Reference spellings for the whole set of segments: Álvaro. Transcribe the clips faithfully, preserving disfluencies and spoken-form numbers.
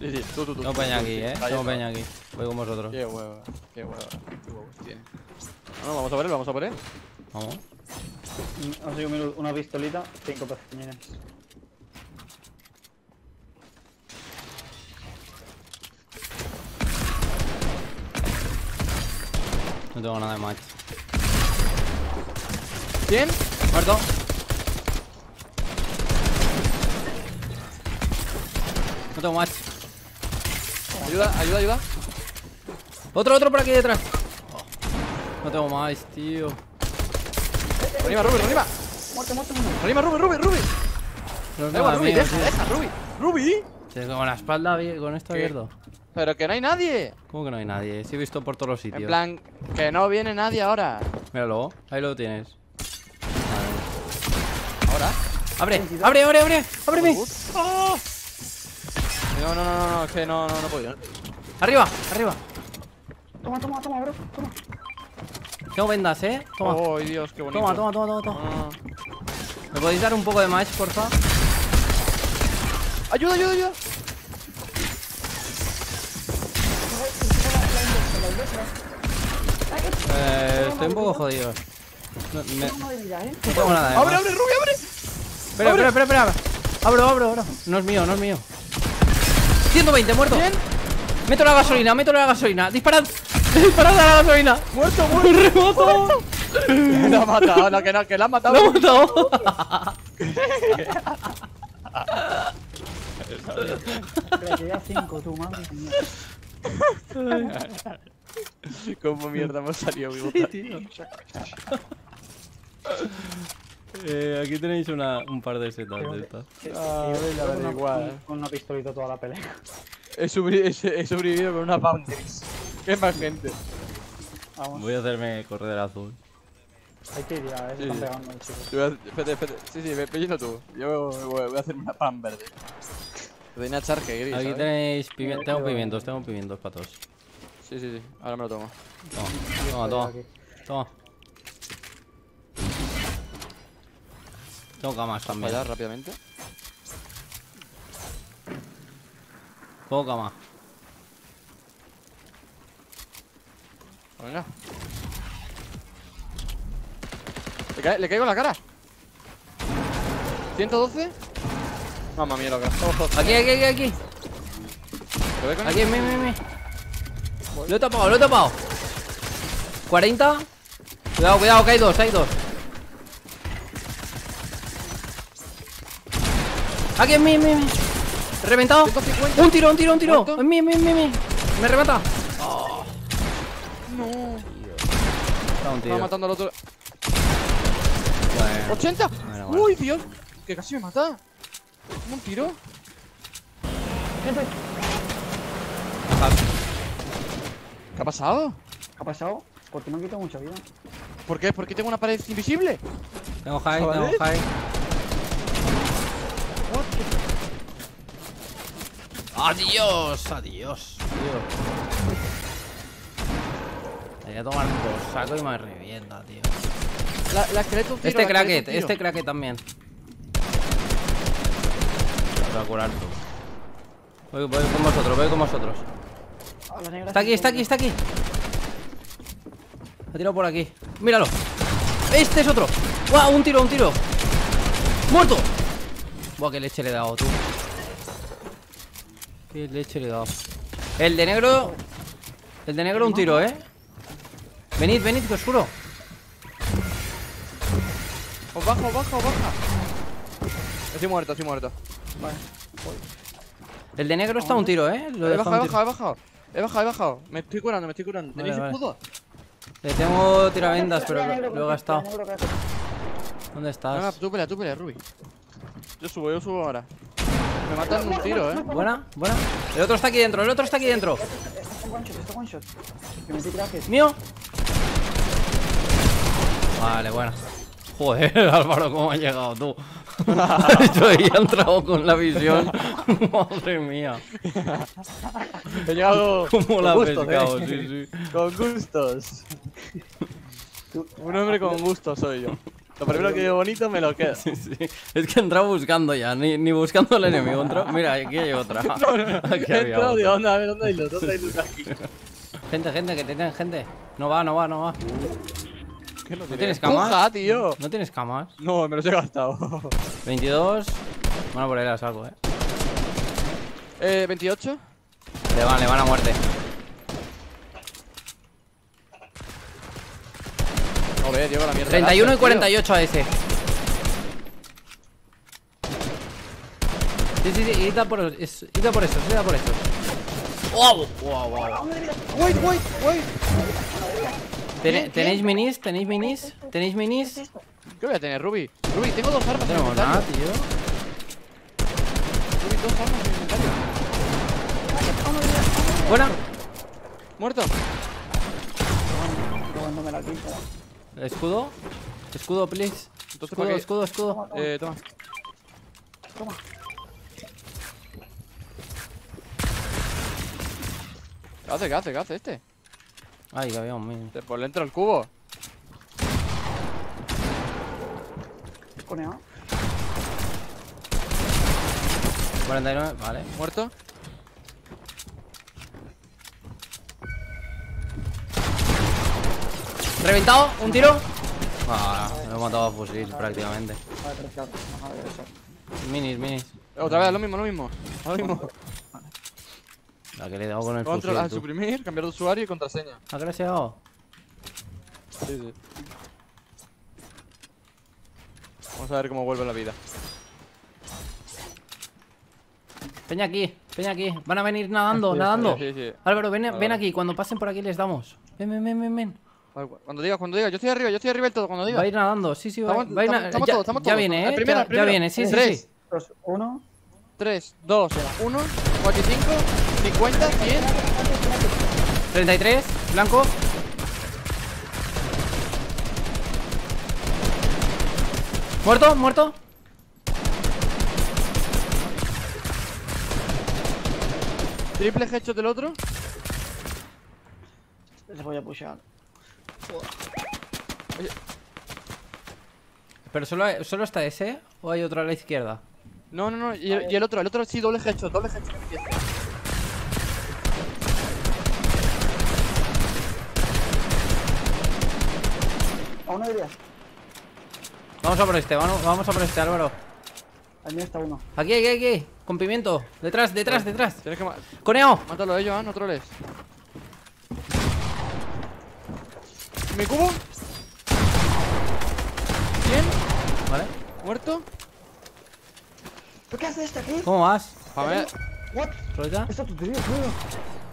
Sí, sí, tú, tú, tú. No peña aquí, eh. No peña aquí. Voy con vosotros. Qué hueva, qué hueva. Qué huevos tiene. No, no, vamos a por él, vamos a por él. Vamos. Vamos a ir una pistolita, cinco pequeñines. No tengo nada de match. ¿Quién? Muerto. No tengo match. Ayuda, ayuda, ayuda. Otro, otro por aquí detrás. No tengo match, tío. Arriba, Ruby, arriba. Muerte, muerte, muerte. Arriba, Ruby, Ruby, Ruby. Pero no, Ruby, deja, deja, Ruby. Ruby. Con la espalda, con esto abierto. Pero que no hay nadie. ¿Cómo que no hay nadie? Sí he visto por todos los sitios. En plan, que no viene nadie ahora. Míralo, ahí lo tienes. Vale. ¿Ahora? ¡Abre! ¡Abre, abre, abre! ¡Ábreme! ¡Oh! No, no, no, no, es que no, no, no puedo. ¡Arriba! ¡Arriba! Toma, toma, toma, bro, toma. Tengo vendas, eh. Toma. Oh, Dios, qué bonito. Toma, toma, toma, toma, toma. Ah. ¿Me podéis dar un poco de match, porfa? ¡Ayuda, ayuda, ayuda! Eh, estoy un poco jodido. No, me... no tengo nada, eh. ¡Abre, abre, Ruby, abre! Espera, espera, espera, espera. Abro, abro, abro. No es mío, no es mío. ciento veinte, muerto. ¿Bien? Meto la gasolina, meto la gasolina. Disparad. Disparad a la gasolina. Muerto, muerto. ¡Remoto! La ha matado, no, que no, que la ha matado. ¡La ha matado! Pero te da cinco, tú, madre mía. Como mierda hemos salido vivo. Sí, tío. eh, aquí tenéis una, un par de setas de estas. Ah, con, una, con una pistolita toda la pelea. He, sobre, he, he sobrevivido con una boundaries. Qué más gente. Vamos. Voy a hacerme correr azul. Hay que ir ya, eh. Sí, están pegando, chicos. Espérate, espérate. Sí, sí, pellizco tú. Yo voy, voy a hacerme una pan verde. Te doy una charca gris. Aquí tenéis pimientos. Tengo pimientos, tengo pimientos patos. Sí, sí, sí, ahora me lo tomo. Toma, toma, toma. Toma. Tengo camas también. ¿Puedo rápidamente? Pongo cama. Venga. ¿Le, ca ¿Le caigo en la cara? ¿ciento doce? Mamma mía, loca. Aquí, aquí, aquí, aquí. Aquí, me, me, me. Lo he tapado, lo he tapado. cuarenta. Cuidado, cuidado, que hay dos, hay dos. Aquí en mí, en mí, en mí. Reventado. ciento cincuenta. Un tiro, un tiro, un tiro. ¿Cuánto? En mí, en mí, en mí. Me remata. Oh. No. Está un tiro. Estaba matando al otro. Bueno. ochenta. Bueno, bueno. Uy, Dios. Que casi me mata. Un tiro. ¿Qué ha pasado? ¿Qué ha pasado? Porque me han quitado mucha vida. ¿Por qué? ¿Por qué tengo una pared invisible? Tengo high, tengo high. Adiós, adiós, tío. Voy a tomar por saco y me revienta, tío. La, la esqueleto, tiro, este cracket, este cracket también. Voy a curar tú. Voy, voy con vosotros, voy con vosotros. Está aquí, está aquí, está aquí. Ha tirado por aquí. Míralo. Este es otro. ¡Guau! Un tiro, un tiro. ¡Muerto! Buah, qué leche le he dado, tú. Qué leche le he dado. El de negro. El de negro un tiro, eh. Venid, venid, que os juro. Os bajo, os bajo, os baja. Estoy muerto, estoy muerto. Vale. El de negro está un tiro, eh. Lo he bajado, he bajado, he bajado. He bajado, he bajado. Me estoy curando, me estoy curando. ¿Tenéis escudo? Le tengo tiravendas, pero lo he gastado. ¿Dónde estás? No, tú pelea, tú pelea, Ruby. Yo subo, yo subo ahora. Me matan un tiro, eh. Buena, buena. El otro está aquí dentro, el otro está aquí dentro. Mío. Vale, buena. Joder, Álvaro, cómo ha llegado tú. Yo he entrado con la visión. Madre mía. He llegado. Como la ha pescado, eh. Sí, sí. Con gustos. Un hombre con gustos soy yo. Lo primero que veo bonito me lo quedo. Sí, sí. Es que he entrado buscando ya, ni, ni buscando al enemigo. Entro... Mira, aquí hay otra. No, no, aquí había entrado, otra. Onda, a ver, ¿dónde hay los? ¿Dónde hay los aquí? Gente, gente, que tengan gente. No va, no va, no va. ¿Qué lo ¿No tienes camas? Puja, tío. ¿No tienes camas? No, me los he gastado. veintidós. Bueno, por ahí las saco, eh. Eh, veintiocho. Le van, le van a muerte. Joder, Diego, la mierda. treinta y uno y cuarenta y ocho a ese. Sí, sí, sí, ida por estos, ida por estos. ¡Wow! ¡Wow, wow! ¡Wait, wait, wait! ¿Ten ¿Tenéis minis? ¿Tenéis minis? ¿Tenéis minis? ¿Qué voy a tener, Ruby? Ruby, tengo dos armas. No tenemos nada, tío. Ruby, dos armas en inventario. Buena. Muerto. Escudo. Escudo, please. Escudo, escudo, escudo. Eh, toma. Toma. ¿Qué hace? ¿Qué hace? ¿Qué hace este? Ay, que había un mini. Por dentro el cubo. Coneo. cuarenta y nueve, vale. Muerto. Reventado, un tiro. Ah, me he matado a fusil prácticamente. Minis, minis. Otra vez, lo mismo, lo mismo. Lo mismo. La que le he dado con el control fusil, a suprimir, cambiar de usuario y contraseña. ¿A qué le has dado? Sí, sí. Vamos a ver cómo vuelve la vida. Peña aquí, peña aquí. Van a venir nadando, sí, nadando. Sí, sí. Álvaro, ven, ven aquí. Cuando pasen por aquí les damos. Ven, ven, ven, ven, ven. Cuando digas, cuando digas. Yo estoy arriba, yo estoy arriba del todo. Cuando digas. Va a ir nadando, sí, sí. Va, estamos, va a ir estamos, estamos ya, todos, estamos ya todos. Viene, eh. El primero, ya, el primero. Ya viene, sí, sí. tres, sí. dos, uno. tres, dos, uno, cuarenta y cinco. cincuenta, cien. treinta y tres, blanco. Muerto, muerto. Triple headshot del otro. Les voy a pushar. Pero solo, solo está ese, o hay otro a la izquierda. No, no, no, y el, y el otro, el otro sí, doble headshot, doble headshot. Uno diría. Vamos a por este, vamos, vamos a por este, Álvaro. Al mío está uno. Aquí, aquí, aquí. Con pimiento. Detrás, detrás, detrás. Tienes que matar. ¡Coneo! Mátalo ellos, ¿eh? No troles. ¿Mi cubo? ¿Bien? Vale. ¿Muerto? ¿Por qué haces esto aquí? ¿Cómo vas? A ver. ¿Solita? Esto es tu trío, tío.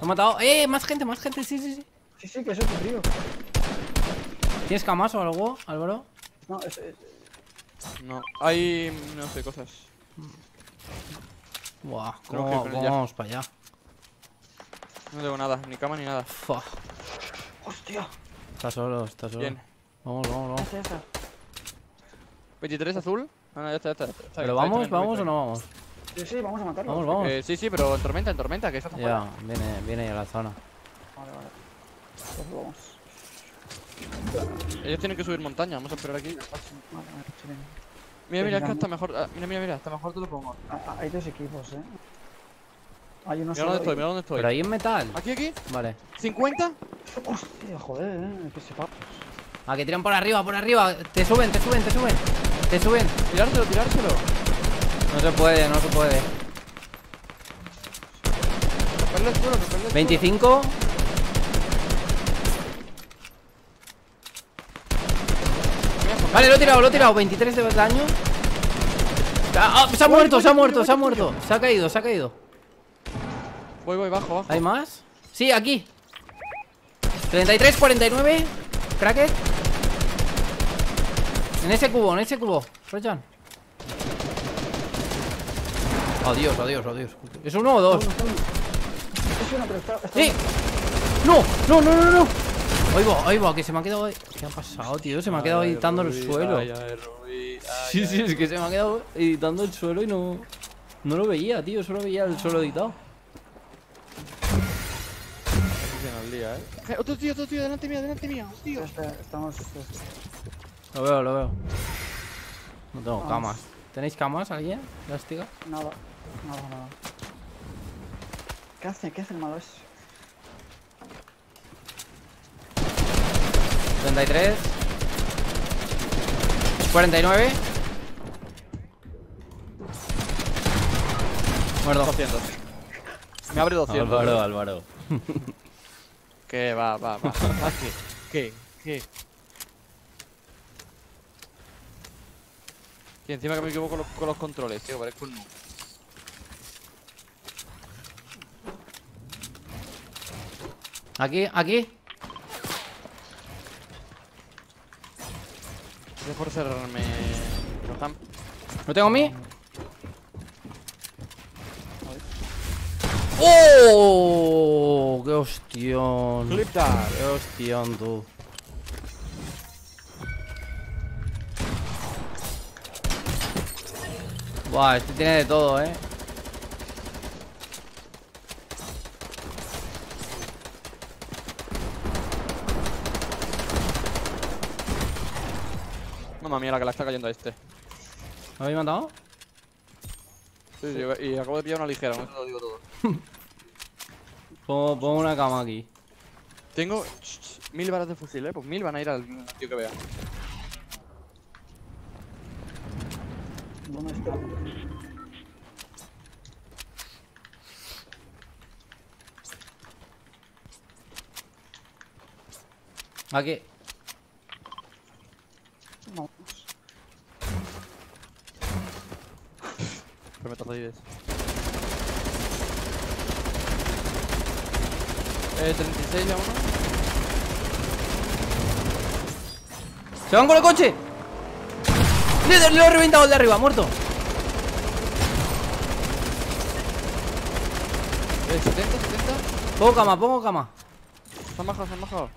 Lo he matado. ¡Eh! Más gente, más gente, sí, sí, sí. Sí, sí, que eso es tu trío. ¿Tienes camas o algo, Álvaro? No, es, es... no, hay... no sé, cosas. Buah, ¿cómo vamos para allá? No tengo nada, ni cama ni nada. Fuck. Hostia. Está solo, está solo. Bien. Vamos, vamos, vamos. veintitrés azul. Ah, no, ya está, ya está. Ya está. ¿Pero está vamos, treinta, vamos treinta. O no vamos? Sí, sí, vamos a matarlo. Vamos, vamos. Eh, sí, sí, pero en tormenta, en tormenta, que está tan ya, viene, viene ya la zona. Vale, vale. Pues vamos. Ellos tienen que subir montaña, vamos a esperar aquí. Mira, mira, es que está mejor. Mira, mira, mira, está mejor te lo pongo. Ah, hay dos equipos, eh. Hay uno mira solo dónde estoy, mira dónde estoy. Pero ahí es metal. Aquí, aquí. Vale. cincuenta. Hostia, joder, eh. Que sepa. Ah, que tiran por arriba, por arriba. Te suben, te suben, te suben. Te suben. Tirárselo, tirárselo. No se puede, no se puede. Romperle el suelo, romperle el suelo. veinticinco. Vale, lo he tirado, lo he tirado, veintitrés de daño. Ah, oh, se ha voy, muerto, voy, se ha voy, muerto, voy, se ha voy, muerto voy, Se ha caído, se ha caído. Voy, voy, bajo, bajo. ¿Hay más? Sí, aquí. Treinta y tres, cuarenta y nueve. Cracker. En ese cubo, en ese cubo. Rochan. Adiós, adiós, adiós. ¿Es uno o dos? Es uno, pero está... ¡Sí! ¡No, no, no, no, no! Ahí va, ahí va, que se me ha quedado ahí. ¿Qué ha pasado, tío? Se me ha quedado ay, editando Ruby, el suelo. Ay, ay, Ruby, ay, sí, sí, ay, es que se me ha quedado editando el suelo y no. No lo veía, tío, solo veía el suelo editado. Día, ¿eh? Otro tío, otro tío, delante mía, delante mía. Hostia. Estamos. Lo veo, lo veo. No tengo Vamos. camas. ¿Tenéis camas alguien? ¿Lástiga? Nada, nada, nada. ¿Qué hace? ¿Qué hace el malo ese? treinta y tres. cuarenta y nueve. Muerto. doscientos. Me abre doscientos. Álvaro, ¿no? Álvaro. ¿Qué? Va, va, va. ¿Qué? ¿Qué? ¿Qué? Y encima que me equivoco con los, con los controles, tío, parezco un noob. Aquí, aquí. Gracias por cerrarme. ¿No tengo mí? ¡Oh! ¡Qué hostión! ¡Cliptar! ¡Qué hostión, tú! Buah, este tiene de todo, eh. Mamma mía, la que la está cayendo a este. ¿Me habéis matado? Sí, sí, y acabo de pillar una ligera, no te lo digo todo. Pongo, pongo una cama aquí. Tengo mil balas de fusil, eh. Pues mil van a ir al tío que vea. ¿Dónde está? Aquí. Vamos. Pero me toca diez. Eh, treinta y seis a uno. ¡Se van con el coche! Le, le he reventado el de arriba, muerto. Eh, setenta, setenta. Pongo cama, pongo cama. Se han bajado, se han bajado.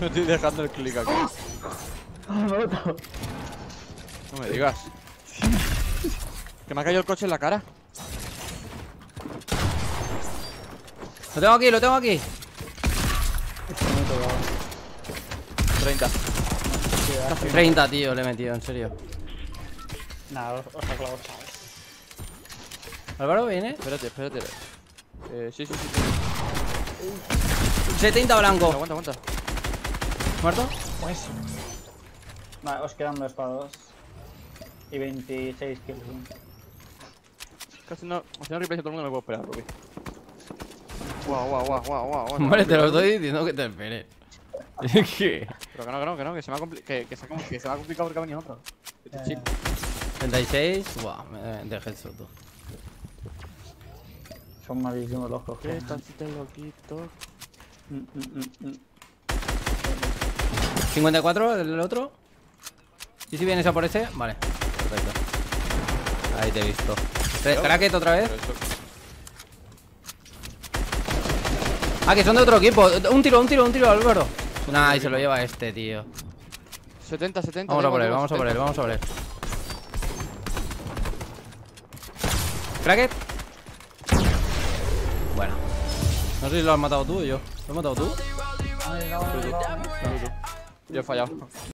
No estoy dejando el clic aquí. ¡Oh! Me he matado. No me digas. Que me ha caído el coche en la cara. Lo tengo aquí, lo tengo aquí. treinta, treinta, tío, le he metido, en serio. Nada, os ha clavado. Álvaro, viene. Espérate, espérate. Eh, sí, sí, sí, sí. setenta blanco. Aguanta, aguanta. ¿Muerto? Pues. Vale, os quedan dos para dos. Y veintiséis kills. Casi no, haciendo replay todo el mundo me puedo esperar, Ruby. Guau, guau, guau, guau, guau. Hombre, te lo estoy diciendo que te esperes. ¿Qué? Pero que no, que no, que no, que se me ha complicado, que, que, que se me ha complicado porque ha venido otro. Este eh. chip. treinta y seis, guau, me dejé el soto. Son malísimos los cojones. ¿Qué estás loquito? Mm, mm, mm, mm. cincuenta y cuatro, el otro. ¿Y si vienes a por ese? Vale, perfecto. Ahí te he visto. Cracket otra vez. Ah, que son de otro equipo. Un tiro, un tiro, un tiro, Álvaro. Nah, y se lo lleva este, tío. setenta, setenta. Vamos a por él, vamos a por él, vamos a por él. Cracket. Bueno. No sé si lo has matado tú o yo. ¿Lo has matado tú? Yo he fallado.